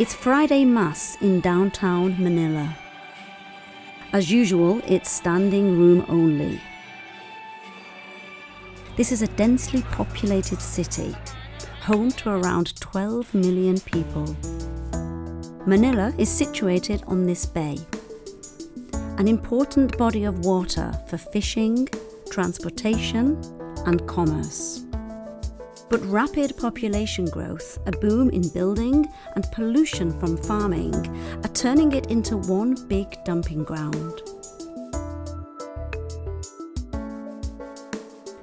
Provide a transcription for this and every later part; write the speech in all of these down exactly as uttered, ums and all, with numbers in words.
It's Friday Mass in downtown Manila. As usual, it's standing room only. This is a densely populated city, home to around twelve million people. Manila is situated on this bay, an important body of water for fishing, transportation, and commerce. But rapid population growth, a boom in building, and pollution from farming are turning it into one big dumping ground.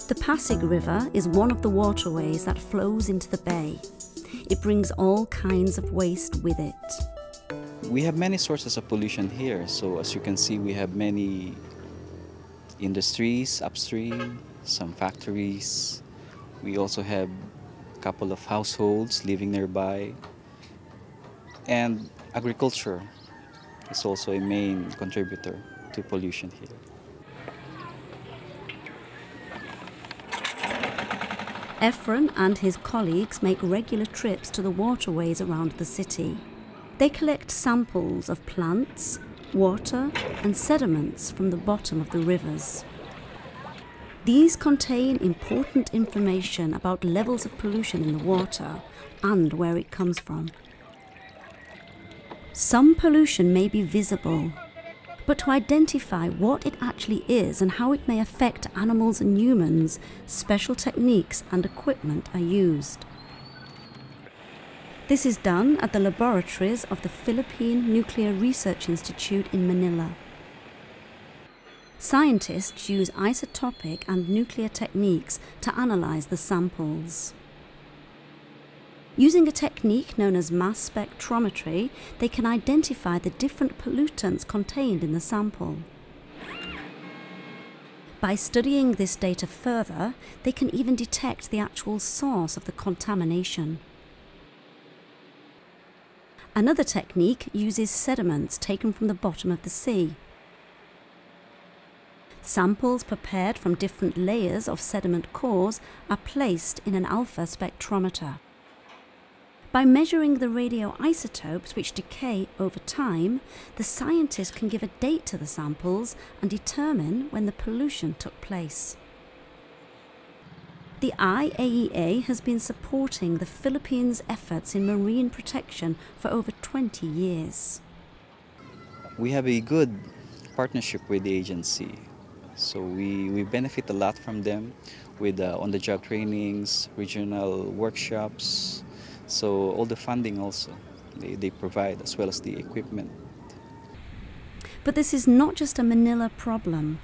The Pasig River is one of the waterways that flows into the bay. It brings all kinds of waste with it. We have many sources of pollution here. So as you can see, we have many industries upstream, some factories. We also have a couple of households living nearby. And agriculture is also a main contributor to pollution here. Efren and his colleagues make regular trips to the waterways around the city. They collect samples of plants, water, and sediments from the bottom of the rivers. These contain important information about levels of pollution in the water and where it comes from. Some pollution may be visible, but to identify what it actually is and how it may affect animals and humans, special techniques and equipment are used. This is done at the laboratories of the Philippine Nuclear Research Institute in Manila. Scientists use isotopic and nuclear techniques to analyze the samples. Using a technique known as mass spectrometry, they can identify the different pollutants contained in the sample. By studying this data further, they can even detect the actual source of the contamination. Another technique uses sediments taken from the bottom of the sea. Samples prepared from different layers of sediment cores are placed in an alpha spectrometer. By measuring the radioisotopes which decay over time, the scientists can give a date to the samples and determine when the pollution took place. The I A E A has been supporting the Philippines' efforts in marine protection for over twenty years. We have a good partnership with the agency. So we, we benefit a lot from them with uh, on-the-job trainings, regional workshops, so all the funding also they, they provide, as well as the equipment. But this is not just a Manila problem.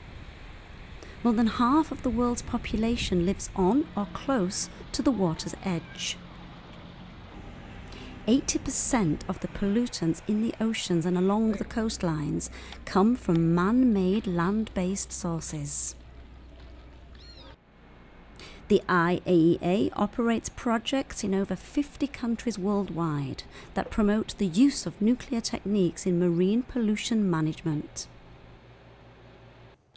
More than half of the world's population lives on or close to the water's edge. eighty percent of the pollutants in the oceans and along the coastlines come from man-made land-based sources. The I A E A operates projects in over fifty countries worldwide that promote the use of nuclear techniques in marine pollution management.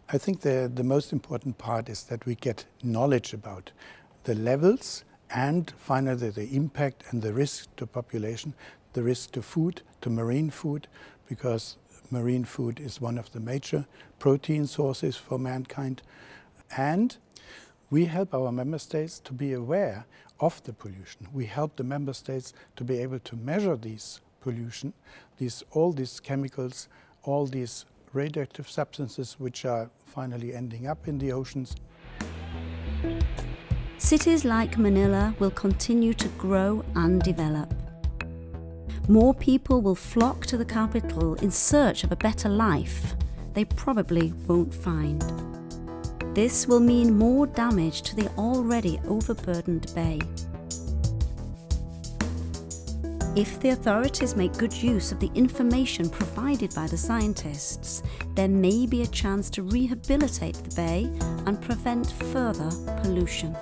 I think the, the most important part is that we get knowledge about the levels and finally the impact and the risk to population, the risk to food, to marine food, because marine food is one of the major protein sources for mankind. And we help our member states to be aware of the pollution. We help the member states to be able to measure these pollution, these, all these chemicals, all these radioactive substances which are finally ending up in the oceans. Cities like Manila will continue to grow and develop. More people will flock to the capital in search of a better life they probably won't find. This will mean more damage to the already overburdened bay. If the authorities make good use of the information provided by the scientists, there may be a chance to rehabilitate the bay and prevent further pollution.